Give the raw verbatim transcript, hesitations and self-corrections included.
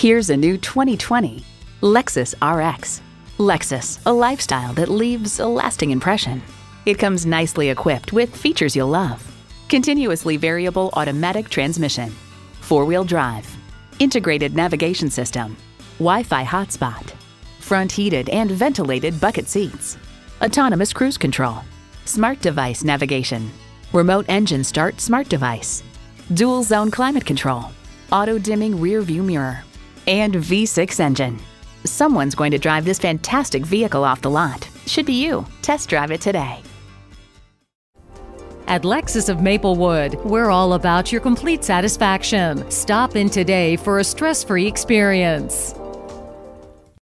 Here's a new twenty twenty Lexus R X. Lexus, a lifestyle that leaves a lasting impression. It comes nicely equipped with features you'll love. Continuously variable automatic transmission, four-wheel drive, integrated navigation system, Wi-Fi hotspot, front heated and ventilated bucket seats, autonomous cruise control, smart device navigation, remote engine start smart device, dual zone climate control, auto dimming rear view mirror, and V six engine. Someone's going to drive this fantastic vehicle off the lot. Should be you. Test drive it today. At Lexus of Maplewood, we're all about your complete satisfaction. Stop in today for a stress-free experience.